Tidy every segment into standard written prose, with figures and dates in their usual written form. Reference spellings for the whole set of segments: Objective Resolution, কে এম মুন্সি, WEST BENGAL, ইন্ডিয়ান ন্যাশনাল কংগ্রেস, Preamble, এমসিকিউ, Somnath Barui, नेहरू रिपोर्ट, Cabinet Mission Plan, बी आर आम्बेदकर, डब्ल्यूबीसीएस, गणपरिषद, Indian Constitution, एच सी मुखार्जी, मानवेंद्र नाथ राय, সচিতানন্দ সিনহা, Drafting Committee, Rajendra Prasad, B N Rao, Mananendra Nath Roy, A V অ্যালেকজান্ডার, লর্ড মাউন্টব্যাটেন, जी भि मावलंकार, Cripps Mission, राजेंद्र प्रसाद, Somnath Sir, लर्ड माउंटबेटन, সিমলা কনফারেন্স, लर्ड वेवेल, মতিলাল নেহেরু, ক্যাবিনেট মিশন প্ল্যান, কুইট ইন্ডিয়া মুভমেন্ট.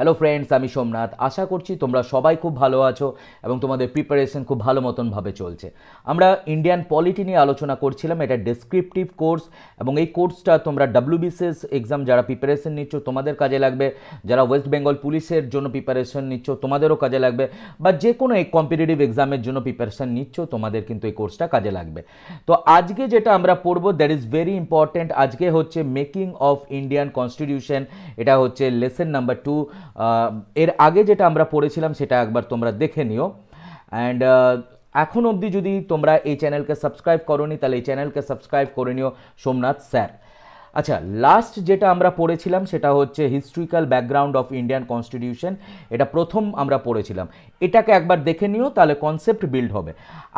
Hello friends आमी सोमनाथ आशा करछि तोमरा सबाई खूब भालो आछो एबं तोमादेर प्रिपारेशन खूब भालो मतन भावे चलछे। आमरा इंडियान पलिटी निये आलोचना करछिलाम। एटा डेस्क्रिप्टिव कोर्स एबं एई कोर्सटा तोमरा डब्ल्यूबीसीएस एग्जाम जारा प्रिपारेशन निच्चो तोमादेर काजे लागबे, जारा वेस्ट बेंगल पुलिशेर जोन्नो प्रिपारेशन निच्चो तोमादेरो काजे लागबे, बा जे कोनो एक कम्पिटिटिव एग्जामेर जोन्नो प्रिपारेशन निच्चो तोमादेर किन्तु एई कोर्सटा काजे लागबे। तो आजके जेटा आमरा पढ़बो दैट इज वेरी इम्पोर्टेंट। आजके होच्छे मेकिंग अफ इंडियान कन्स्टिट्यूशन, एटा होच्छे लेसन नम्बर 2। एर आगे जेटा आमरा पढ़ेछिलाम सेटा एकबार तोमरा देखे निओ। एंड एखोन अब्दि जोदि तोमरा एई चैनलके सबस्क्राइब करोनि ताहले एई चैनलके सबस्क्राइब करे निओ सोमनाथ सर। अच्छा, लास्ट जेटा आमरा पढ़ेछिलाम सेटा होच्छे historical background of Indian constitution. एटा प्रथम आमरा पढ़ेछिलाम, एटाके एकबार देखे निओ ताहले कन्सेप्ट बिल्ड होबे।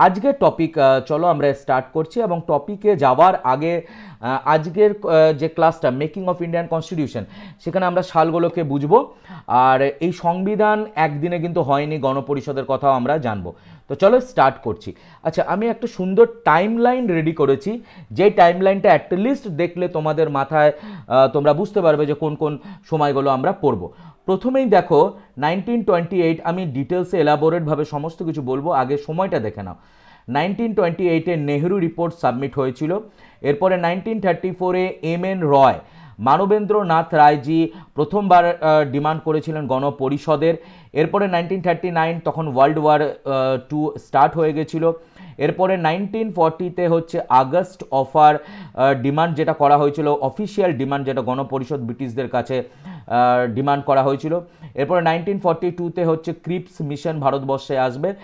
आजके टपिक चलो आमरा स्टार्ट करछि एबं टपिके जावार आगे आजकेर जे क्लासटा मेकिंग अफ इंडियान कन्स्टिट्यूशन सेखाने आमरा सालगुलोके बुझबो। और एई संविधान एकदिने किन्तु हयनि, गणपरिषदेर कथाओ आमरा जानबो। तो चलो स्टार्ट करछि। अच्छा, आमि एकटा सुंदर टाइमलाइन रेडी करेछि, जे टाइमलाइनटा एटलिस्ट देखले तोमादेर माथाय तोमरा बुझते पारबे जे कोन कोन समयगुलो आमरा पढ़बो। प्रथमेই देखो 1928 आमि डिटेल्से एलाबोरेट भावे समस्त किछु बोलबो, आगे समयटा देखे नाओ। 1928 ए नेहरू रिपोर्ट सबमिट होयेछिलो। एरपरे 1934 ए एम एन रॉय मानवेंद्र नाथ राय जी प्रथम बार डिमांड करेछिलेन गणपरिषदेर। एरपरे 1939 तखन वर्ल्ड वार 2 स्टार्ट हो गेछिलो। एरपरे 1940 ते होच्छे आगस्ट अफार डिमांड जेटा करा होयेछिलो, अफिशियल डिमांड जेटा गणपरिषद ब्रिटिशदेर काछे डिमांड करा होयेछिलो। एरपरे 1942 ते होच्छे क्रिप्स मिशन भारतवर्षे आसबे,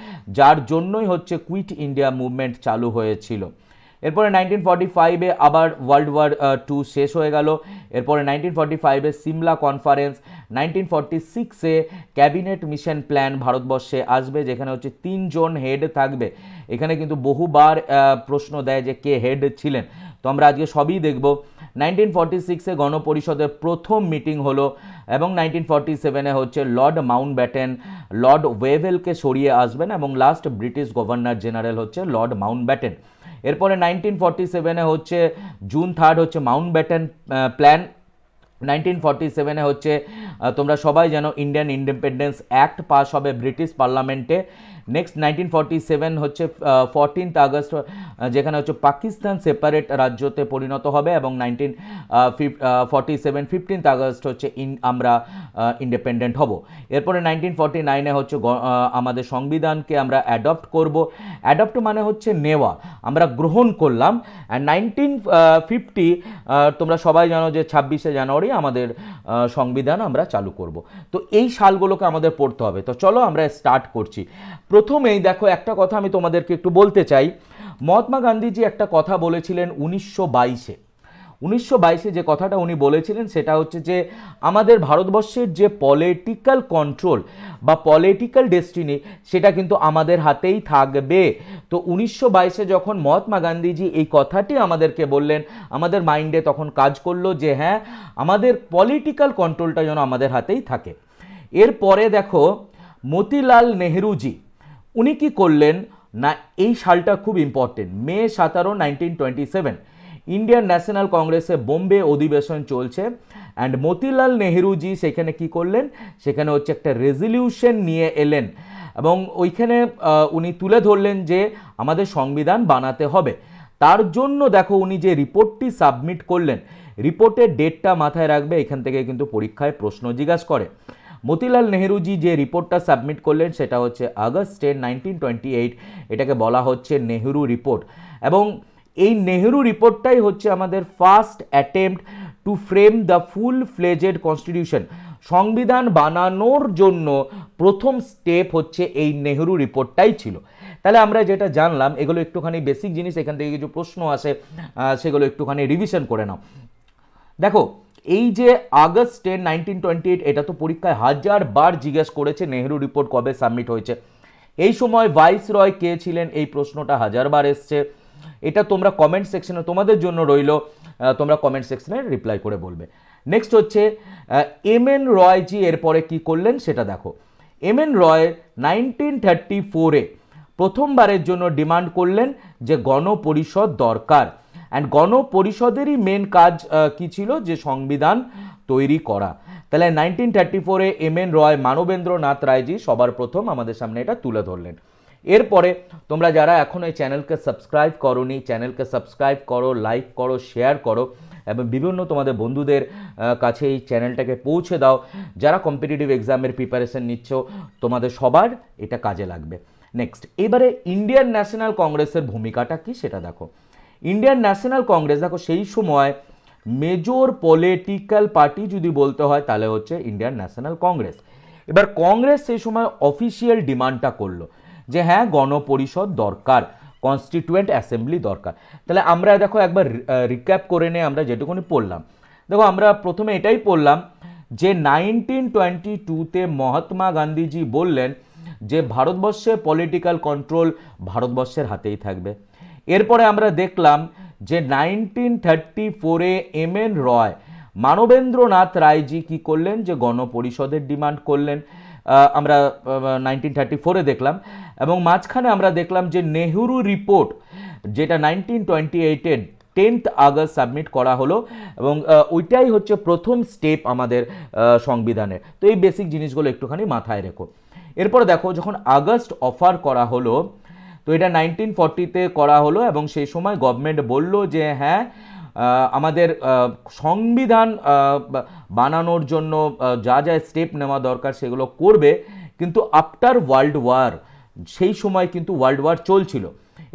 जार जोन्नोई होच्छे क्विट इंडिया मुभमेंट चालू होयेछिलो। एरपर 1945 आबार वर्ल्ड वार 2 शेष हो गेल। एरपर 1945 Simla conference, 1946 cabinet mission plan भारतवर्षे आसबे, जेखाने होच्छे 3 জন हेड थाकबे। एखाने किन्तु बहुबार प्रश्न देय जे के हेड छिलेन, तो आमरा आजके सबई देखबो। 1946 गणपरिषदेर प्रथम मीटिंग हलो एबं 1947 होच्छे लर्ड माउंटबेटन लर्ड वेवेल के सरिये आसबेन एबं लास्ट ब्रिटिश गवर्नर जेनारेल होच्छे लर्ड माउंटबेटन। एरपर 1947 होच्छे जून 3 होच्छे माउंटबेटन प्लान। 1947 होच्छे तोमरा सबाई जानो इंडियन इंडिपेंडेंस एक्ट पास होबे ब्रिटिश पार्लामेंटे। नेक्स्ट 1947 होच्छे 14 आगस्ट जेखाने होच्छे पाकिस्तान सेपारेट राज्यते परिणत होबे एबं 1947 15 आगस्ट होच्छे आमरा इंडिपेंडेंट हब। एरपर 1949 होच्छे आमादेर संविधानके आमरा अडप्ट करब। अडप्ट माने होच्छे नेवा, आमरा ग्रहण करलाम। एंड 1950 तोमरा सबाई जानो जे 26 जानुआरी आमादेर संविधान आमरा चालू करब। तो एई सालगुलोके आमादेर पढ़ते होबे। तो चलो आमरा स्टार्ट करछि। प्रथमेই देखो একটা কথা আমি তোমাদেরকে একটু বলতে চাই। মহাত্মা গান্ধীজি একটা কথা বলেছিলেন 1922-এ। 1922-এ যে কথাটা উনি বলেছিলেন সেটা হচ্ছে যে আমাদের ভারতবর্ষের যে পলিটিক্যাল কন্ট্রোল বা পলিটিক্যাল ডেস্টিনি সেটা কিন্তু আমাদের হাতেই থাকবে। তো 1922-এ যখন মহাত্মা গান্ধীজি এই কথাটি আমাদেরকে বললেন, আমাদের মাইন্ডে তখন কাজ করলো যে হ্যাঁ, আমাদের পলিটিক্যাল কন্ট্রোলটা যেন আমাদের হাতেই থাকে। এরপরে দেখো মতিলাল নেহেরু জি उन्नी कि करलें ना, ये सालटा खूब इम्पोर्टेंट। मे 17 1927 इंडियन नैशनल कॉन्ग्रेसे बम्बे अधिवेशन चलछे। एंड मोतीलाल नेहरू जी सेखाने कि करलें, सेखाने होच्छे एकटा रेजोल्यूशन निये एलें एबं ओइखाने उनी तुले धरलें जे आमादेर संविधान बानाते होबे। तार जोन्नो देखो उनी जे रिपोर्टटी सबमिट करलें, रिपोर्टेर डेटटा माथाय राखबे, एखान थेके किन्तु परीक्षाय प्रश्न जिज्ञासा करे। মতিলাল নেহেরু জি যে রিপোর্টটা সাবমিট করলেন সেটা হচ্ছে আগস্টে 1928, এটাকে বলা হচ্ছে নেহেরু রিপোর্ট। এবং এই নেহেরু রিপোর্টটাই হচ্ছে আমাদের first attempt to frame the full fledged constitution. সংবিধান বানানোর জন্য প্রথম স্টেপ হচ্ছে এই নেহেরু রিপোর্টটাই ছিল। তাহলে আমরা যেটা জানলাম এগুলো একটুখানি বেসিক জিনিস, এখান থেকে কিছু প্রশ্ন আসে সেগুলো একটুখানি রিভিশন করে নাও। দেখো এই যে আগস্ট 1928 এটা তো পরীক্ষায় হাজার বার জিজ্ঞেস করেছে, নেহেরু রিপোর্ট কবে সাবমিট হয়েছে, এই সময় ভাইসরয় কে ছিলেন, এই প্রশ্নটা হাজার বার এসছে। এটা তোমরা কমেন্ট সেকশনে তোমাদের জন্য রইল, তোমরা কমেন্ট সেকশনে রিপ্লাই করে বলবে। নেক্সট হচ্ছে এম এন রয় জি এরপরে কি করলেন সেটা দেখো। এম এন রয় 1934-এ প্রথমবারের জন্য ডিমান্ড করলেন যে গণপরিষদ দরকার। एंड गणपरिषदेर ही मेन काज कि छिलो जे संविधान तैरी करा। তাহলে 1934 এ এম এন রয় মানবেন্দ্র নাথ রায়জি সবার প্রথম আমাদের সামনে এটা তুলে ধরলেন। এরপরে তোমরা যারা এখনো এই চ্যানেলকে সাবস্ক্রাইব করোনি, চ্যানেলকে সাবস্ক্রাইব করো, লাইক করো, শেয়ার করো এবং বিভিন্ন তোমাদের বন্ধুদের কাছে এই চ্যানেলটাকে পৌঁছে দাও। যারা কম্পিটিটিভ এক্সামের প্রিপারেশন নিচ্ছ তোমাদের সবার এটা কাজে লাগবে। নেক্সট, এবারে ইন্ডিয়ান ন্যাশনাল কংগ্রেসের ভূমিকাটা কি সেটা দেখো। ইন্ডিয়ান ন্যাশনাল কংগ্রেস দেখো সেই সময় মেজর পলিটিক্যাল পার্টি যদি বলতে হয় তাহলে হচ্ছে ইন্ডিয়ান ন্যাশনাল কংগ্রেস। এবার কংগ্রেস সেই সময় অফিসিয়াল ডিমান্ডটা করলো যে হ্যাঁ গণপরিষদ দরকার, কনস্টিটুয়েন্ট অ্যাসেম্বলি দরকার। তাহলে আমরা দেখো একবার রিক্যাপ করে নিয়ে আমরা যেটুকুনি পড়লাম, দেখো আমরা প্রথমে এটাই পড়লাম যে 1922-তে মহাত্মা গান্ধীজি বললেন যে ভারতবর্ষে পলিটিক্যাল কন্ট্রোল ভারতবর্ষের হাতেই থাকবে। এরপরে আমরা দেখলাম যে 1934-এ এম এন রয় মানবেন্দ্রনাথ রায়জি কী করলেন যে গণপরিষদের ডিমান্ড করলেন, আমরা 1934-এ দেখলাম। এবং মাঝখানে আমরা দেখলাম যে নেহরু রিপোর্ট যেটা 1928-এ 10th August সাবমিট করা হলো এবং ওইটাই হচ্ছে প্রথম স্টেপ আমাদের সংবিধানের। তো এই বেসিক জিনিসগুলো একটুখানি মাথায় রেখো। এরপরে দেখো যখন আগস্ট অফার করা হলো তো এটা 1940-তে করা হলো এবং সেই সময় গভর্নমেন্ট বলল যে হ্যাঁ আমাদের সংবিধান বানানোর জন্য যা যা স্টেপ নেওয়া দরকার সেগুলো করবে, কিন্তু আফটার ওয়ার্ল্ড ওয়ার, সেই সময় কিন্তু ওয়ার্ল্ড ওয়ার চলছিল।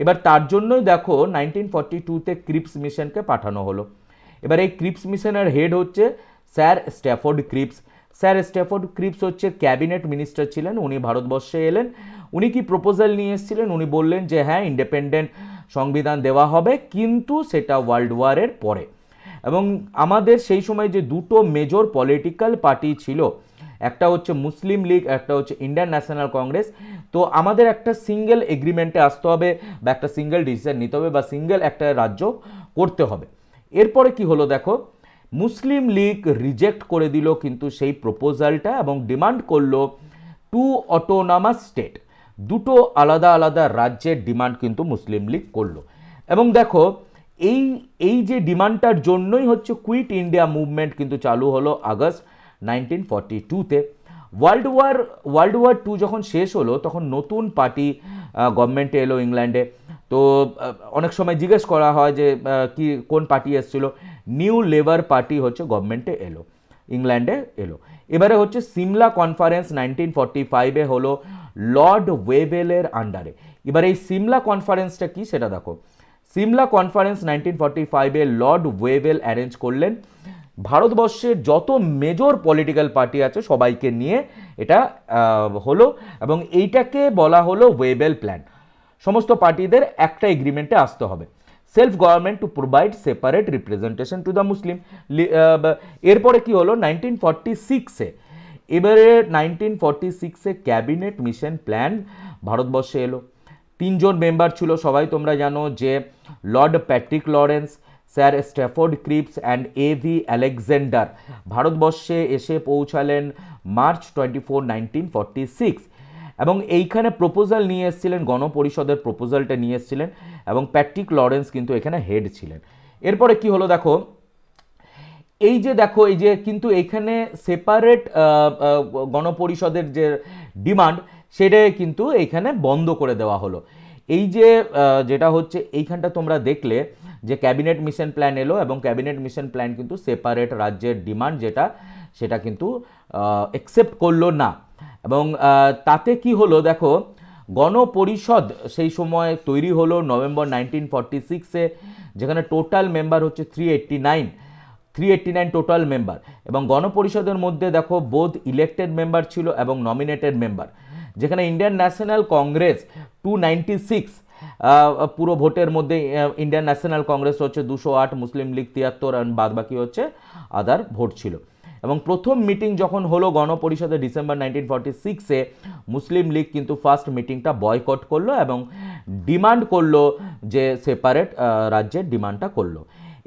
এবার তার জন্যই দেখো 1942-তে ক্রিপস মিশনকে পাঠানো হলো। এবার এই ক্রিপস মিশনের হেড হচ্ছে sir Stafford Cripps. Sir Stafford Cripps হচ্ছে ক্যাবিনেট মিনিস্টার ছিলেন, উনি ভারতবর্ষে এলেন। উনি কি প্রপোজাল নিয়ে এসেছিলেন, উনি বললেন যে হ্যাঁ ইন্ডিপেন্ডেন্ট সংবিধান দেওয়া হবে কিন্তু সেটা ওয়ার্ল্ড ওয়ারের পরে। এবং আমাদের সেই সময় যে দুটো মেজর পলিটিক্যাল পার্টি ছিল, একটা হচ্ছে মুসলিম লীগ, একটা হচ্ছে ইন্ডিয়ান ন্যাশনাল কংগ্রেস, তো আমাদের একটা সিঙ্গেল এগ্রিমেন্টে আসতে হবে বা একটা সিঙ্গেল ডিসিশন নিতে হবে বা সিঙ্গেল একটা রাজ্য করতে হবে। এরপরে কি হলো দেখো, মুসলিম লীগ রিজেক্ট করে দিল কিন্তু সেই প্রপোজালটা এবং ডিমান্ড করলো 2 অটোনমাস স্টেট, দুটো আলাদা আলাদা রাজ্যের ডিমান্ড কিন্তু মুসলিম লীগ করলো। এবং দেখো এই যে ডিমান্ডটার জন্যই হচ্ছে কুইট ইন্ডিয়া মুভমেন্ট কিন্তু চালু হলো আগস্ট 1942-তে। ওয়ার্ল্ড ওয়ার 2 যখন শেষ হলো তখন নতুন পার্টি গভর্নমেন্টে এলো ইংল্যান্ডে। তো অনেক সময় জিজ্ঞেস করা হয় যে কি কোন পার্টি এসেছিলো, নিউ লেবার পার্টি হচ্ছে গভর্নমেন্টে এলো, ইংল্যান্ডে এলো। এবারে হচ্ছে সিমলা কনফারেন্স 1945-এ হলো লর্ড ওয়েভেলের আন্ডারে। এবার এই সিমলা কনফারেন্সটা কি সেটা দেখো। সিমলা কনফারেন্স 1945-এ লর্ড ওয়েভেল অ্যারেঞ্জ করলেন, ভারতবর্ষের যত মেজর পলিটিক্যাল পার্টি আছে সবাইকে নিয়ে এটা হলো এবং এইটাকে বলা হলো ওয়েভেল প্ল্যান। সমস্ত পার্টিদের একটা এগ্রিমেন্টে আসতে হবে, self government to provide separate representation to the Muslim. এরপরে কি হলো 1946-এ, এবারে 1946-এ ক্যাবিনেট মিশন প্ল্যান ভারতবর্ষে এলো। 3 জন মেম্বার ছিল, সবাই তোমরা জানো যে lord Patrick Lawrence, sir Stafford Cripps and A V অ্যালেকজান্ডার ভারতবর্ষে এসে পৌঁছালেন মার্চ 24, 1946 এবং এইখানে প্রপোজাল নিয়ে এসেছিলেন, গণপরিষদের প্রপোজালটা নিয়ে এসেছিলেন এবং প্যাট্রিক লরেন্স কিন্তু এখানে হেড ছিলেন। এরপরে কি হলো দেখো, এই যে দেখো এই যে কিন্তু এখানে সেপারেট গণপরিষদের যে ডিমান্ড সেটা কিন্তু এখানে বন্ধ করে দেওয়া হলো। এই যে যেটা হচ্ছে এইখানটা তোমরা দেখলে যে ক্যাবিনেট মিশন প্ল্যান এলো এবং ক্যাবিনেট মিশন প্ল্যান কিন্তু সেপারেট রাজ্যের ডিমান্ড যেটা সেটা কিন্তু অ্যাকসেপ্ট করলো না। এবং তাতে কি হলো দেখো, গণপরিষদ সেই সময় তৈরি হলো নভেম্বর 1946-এ, যেখানে টোটাল মেম্বার হচ্ছে 389 টোটাল মেম্বার এবং গণপরিষদের মধ্যে দেখো বোধ ইলেক্টেড মেম্বার ছিল এবং নমিনেটেড মেম্বার, যেখানে ইন্ডিয়ান ন্যাশনাল কংগ্রেস 296 পুরো ভোটের মধ্যে, ইন্ডিয়ান ন্যাশনাল কংগ্রেস হচ্ছে 208, মুসলিম লীগ 73 আর বাদবাকি হচ্ছে আদার ভোট ছিল। এবং প্রথম মিটিং যখন হলো গণপরিষদে ডিসেম্বর 1946-এ, মুসলিম লীগ কিন্তু ফার্স্ট মিটিংটা বয়কট করলো এবং ডিমান্ড করলো যে সেপারেট রাজ্যের ডিমান্ডটা করলো।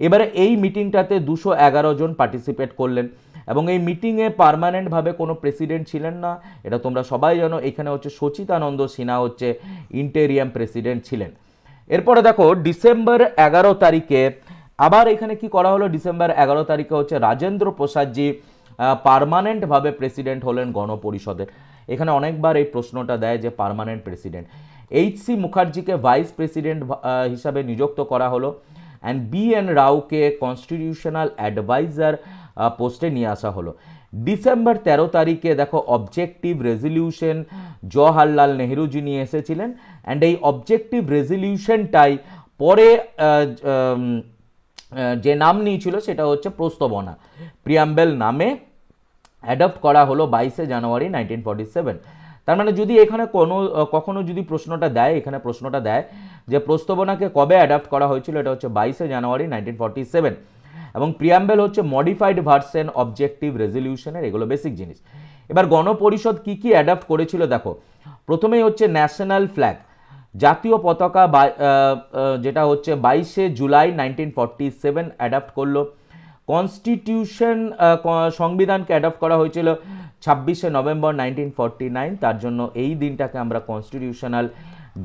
এবারে এই মিটিংটাতে 211 জন পার্টিসিপেট করলেন এবং এই মিটিংয়ে পার্মানেন্টভাবে কোনো প্রেসিডেন্ট ছিলেন না, এটা তোমরা সবাই জানো। এখানে হচ্ছে সচিতানন্দ সিনহা হচ্ছে ইন্টেরিয়াম প্রেসিডেন্ট ছিলেন। এরপরে দেখো ডিসেম্বর 11 তারিখে আবার এখানে কি করা হলো, ডিসেম্বর 11 তারিখে হচ্ছে রাজেন্দ্র প্রসাদজি परमानेंट भावे प्रेसिडेंट हलन गणपरिषदे। एखाने अनेकबार ये प्रश्नटा देय जे permanent president एच सी मुखार्जी के वाइस प्रेसिडेंट हिसाबे नियुक्त करा हलो एंड बी एन राव के कन्स्टिट्यूशनल एडवाइजर पोस्टे निये आसा हलो। डिसेम्बर 13 तारीखे देखो ऑब्जेक्टिव रेजोल्यूशन जवाहरलाल नेहरू जी निये एसेछिलेन एंड ये ऑब्जेक्टिव रेजोल्यूशनटाई परे जे नाम नियेछिलो सेटा होच्छे प्रस्तावना प्रियम्बल नामे एडप्ट करा हलो 22 জানুয়ারি 1947। तार माने जदि एखाने कखनो जदि प्रश्नटा देय एखाने प्रश्नटा देय जे प्रस्तावना के कब एडप्ट करा हयेछिलो एटा होच्छे 22 জানুয়ারি 1947 एबं प्रियम्बल होच्छे मडिफाइड भार्सन ऑब्जेक्टिव रेजोल्यूशनेर एगुलो बेसिक जिनिस। एबार गणपरिषद की कि एडप्ट करेछिलो देखो प्रथमेई होच्छे न्याशनल फ्लैग जातीय पताका जेटा होच्छे 22 जुलाई 1947 एडप्ट करलो। कन्स्टिट्यूशन संविधान के एडप्ट करा हयेछिलो 26 नवेम्बर 1949 तार जोन्नो एई दिनटाके आमरा कन्स्टिट्यूशनल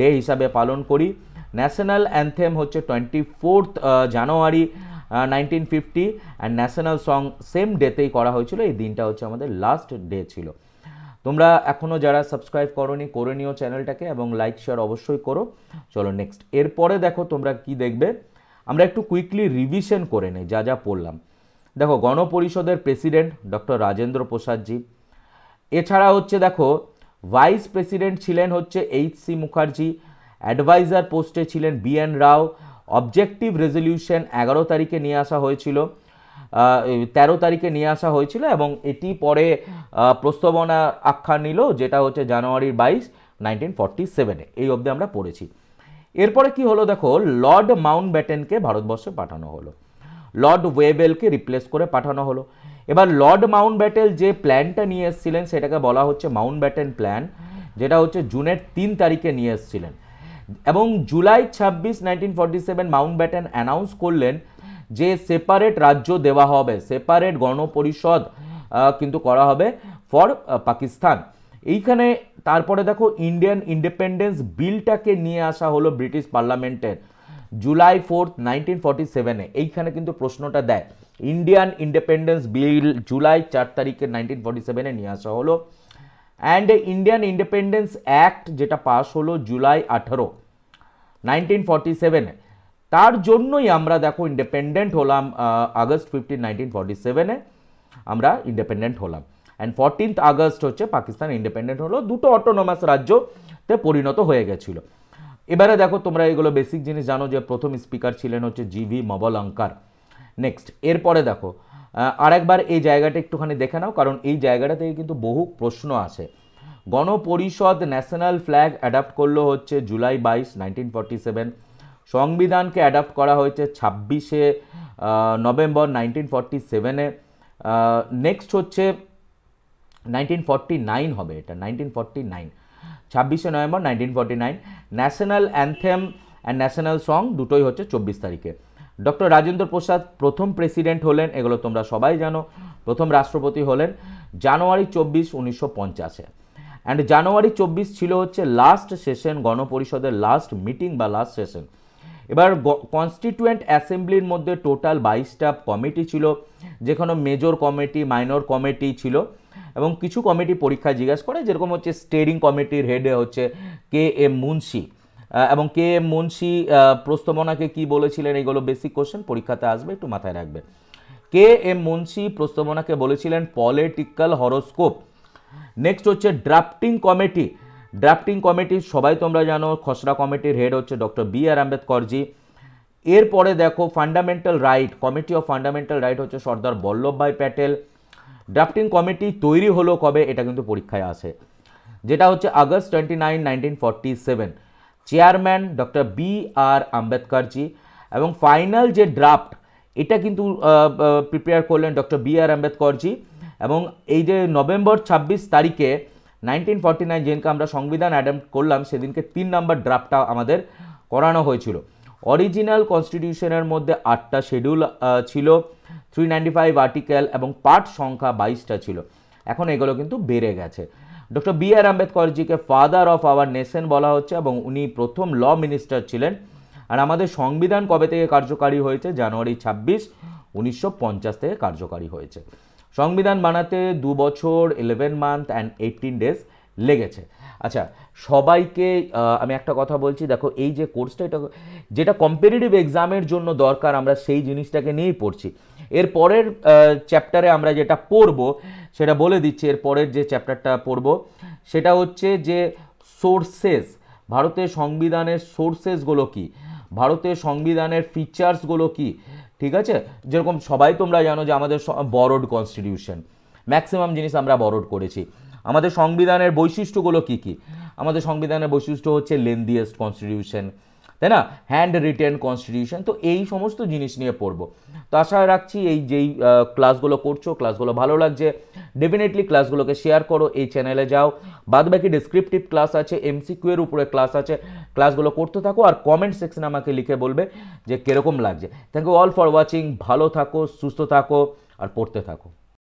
डे हिसाबे पालन करी। नैशनल एंथेम होच्छे 24 January 1950 and national song same डेतेई करा हयेछिलो। एई दिनटा होच्छे आमादेर लास्ट डे छिलो। তোমরা এখনো যারা সাবস্ক্রাইব করোনি করে নিও চ্যানেলটাকে এবং লাইক শেয়ার অবশ্যই করো। চলো নেক্সট এরপরে দেখো তোমরা কি দেখবে আমরা একটু কুইকলি রিভিশন করে নেই যা যা পড়লাম। দেখো গণপরিষদের প্রেসিডেন্ট ডক্টর রাজেন্দ্র প্রসাদ জি। এছাড়া হচ্ছে দেখো ভাইস প্রেসিডেন্ট ছিলেন হচ্ছে এইচ সি মুখার্জি, অ্যাডভাইজার পোস্টে ছিলেন B N Rau. Objective resolution 11 তারিখে নিয়ে আসা হয়েছিল, 13 তারিখে নিয়ে আসা হয়েছিল এবং এটি পরে প্রস্তাবনা আখ্যা নিল যেটা হচ্ছে জানুয়ারির 22, 1947। এই অবধি আমরা পড়েছি। এরপরে কি হলো দেখো লর্ড মাউন্টব্যাটেনকে ভারতবর্ষে পাঠানো হলো, লর্ড ওয়েভেলকে রিপ্লেস করে পাঠানো হলো। এবার লর্ড মাউন্টব্যাটেন যে প্ল্যানটা নিয়ে এসেছিলেন সেটাকে বলা হচ্ছে মাউন্টব্যাটেন প্ল্যান যেটা হচ্ছে জুনের 3 তারিখে নিয়ে এসেছিলেন এবং জুলাই 26, 1947 মাউন্টব্যাটেন অ্যানাউন্স করলেন जे सेपारेट राज्य देवा होबे, सेपारेट गणपरिषद किन्तु करा होबे फॉर पाकिस्तान। एइखाने तारपरे देखो इंडियन इंडिपेंडेंस बिलटाके निये आसा हलो ब्रिटिश पार्लामेंटे जुलाई 4, 1947 ए। एइखाने किन्तु प्रश्नटा देय इंडियन इंडिपेंडेंस बिल जुलाई 4 तारीखे 1947 निये आसा हलो एंड इंडियन इंडिपेंडेंस एक्ट जेटा पास हलो जुलाई 18, 1947। तार जोन्नोई आमरा देखो इंडिपेंडेंट होलाम আগস্ট 15, 1947 आमरा इंडिपेंडेंट होलाम एंड 14 আগস্ট होच्छे पाकिस्तान इंडिपेंडेंट हलो। दुटो अटोनोमास राज्यते परिणत हो गेछिलो। एबारे देखो तोमरा एगुलो बेसिक जिनिस जानो जे प्रथम स्पीकार छिलेन होच्छे जी भि मावलंकार। नेक्स्ट एरपरे देखो आरेकबार एई जायगाटा एकटुखानि देखे नाओ कारण एई जायगाटा थेके किन्तु बहु प्रश्न आसे। गणपरिषद न्याशनल फ्लैग अडप्ट करलो होच्छे जुलाई 22, 1947। संविधान के अडप्ट करा होयेछे 26 नवेम्बर 1947। नेक्स्ट होच्छे 1949 होबे एटा 1949 26 November 1949। National anthem and national song दुटोई होच्छे 24 तारीखे। डॉक्टर राजेंद्र प्रसाद प्रथम प्रेसिडेंट हलेन, एगुलो तोमरा सबाई जानो। प्रथम राष्ट्रपति हलेन জানুয়ারি 24, 1950 एंड জানুয়ারি 24 छिलो होच्छे लास्ट सेशन गणपरिषदेर लास्ट मीटिंग बा लास्ट सेशन। এবার কনস্টিটুয়েন্ট অ্যাসেম্বলির মধ্যে টোটাল 22টা কমিটি ছিল যেখানে মেজর কমিটি মাইনর কমিটি ছিল এবং কিছু কমিটি পরীক্ষা জিজ্ঞাসা করে যেরকম হচ্ছে স্টিয়ারিং কমিটির হেডে হচ্ছে কে এম মুন্সি এবং কে এম মুন্সি প্রস্তাবনাকে কি বলেছিলেন এগুলো বেসিক কোশ্চেন পরীক্ষাতে আসবে একটু মাথায় রাখবে। কে এম মুন্সি প্রস্তাবনাকে বলেছিলেন পলিটিক্যাল হরোস্কোপ। নেক্সট হচ্ছে ড্রাফটিং কমিটি, ड्राफ्टिंग कमिटी सबाई तोमरा जानो खसड़ा कमिटिर हेड होच्छे doctor बी आर आम्बेदकर ji. एरपरे देखो fundamental right committee of fundamental right होच्छे सर्दार वल्लभभाई पेटेल। ड्राफ्टिंग कमिटी तैरि हलो कबे एटा किन्तु परीक्षाय आसे जेटा होच्छे August 29, 1947। Chairman doctor बी आर आम्बेदकर ji एवं फाइनल जे ड्राफ्ट एटा किन्तु प्रिपेयर करलेन doctor बी आर आम्बेदकर ji एवं एई जे नवेम्बर 26 तारीखे 1949 जेनके आमरा संविधान अडप्ट करलाम सेदिन के 3 नम्बर ड्राफ्टटा आमादेर करानो हयेछिलो। ओरिजिनल कन्स्टिट्यूशनेर मध्ये 8टा शेड्यूल छिलो, 395 आर्टिकल एबं पार्ट संख्या 22टा छिलो। एखन एगुलो किन्तु बेड़े गेछे। Doctor बी आर आम्बेदकर ji के फादर अफ आवर नेशन बला हच्छे एबं उनी प्रथम लॉ मिनिस्टर छिलेन आर आमादेर संविधान कबे थेके कार्यकारी हयेछे জানুয়ারি 26, 1950 थेके कार्यकारी हयेछे। সংবিধান বানাতে ২ বছর 11 মান্থ অ্যান্ড 18 ডেজ লেগেছে। আচ্ছা সবাইকে আমি একটা কথা বলছি, দেখো এই যে কোর্সটা এটা যেটা কম্পিটিটিভ এক্সামের জন্য দরকার আমরা সেই জিনিসটাকে নিয়েই পড়ছি। এর পরের চ্যাপ্টারে আমরা যেটা পড়ব সেটা বলে দিচ্ছি, এর পরের যে চ্যাপ্টারটা পড়ব সেটা হচ্ছে যে সোর্সেস, ভারতের সংবিধানের সোর্সেসগুলো কী, ভারতের সংবিধানের ফিচার্সগুলো কী, ঠিক আছে। যেরকম সবাই তোমরা জানো যে আমাদের বরোড কনস্টিটিউশন, ম্যাক্সিমাম জিনিস আমরা বরোড করেছি। আমাদের সংবিধানের বৈশিষ্ট্যগুলো কী কী, আমাদের সংবিধানের বৈশিষ্ট্য হচ্ছে লেন্দিয়েস্ট কনস্টিটিউশন, তাই না, হ্যান্ড রিটেন কনস্টিটিউশন। তো এই সমস্ত জিনিস নিয়ে পড়ব। তো আশা রাখছি এই যেই ক্লাসগুলো করছো ক্লাসগুলো ভালো লাগছে, ডেফিনেটলি ক্লাসগুলোকে শেয়ার করো, এই চ্যানেলে যাও, বাদবাকি ডেসক্রিপটিভ ক্লাস আছে, এমসিকিউ এর উপরে ক্লাস আছে, ক্লাসগুলো করতে থাকো আর কমেন্ট সেকশনে আমাকে লিখে বলবে যে কীরকম লাগছে। Thank you all for watching, ভালো থাকো, সুস্থ থাকো আর পড়তে থাকো।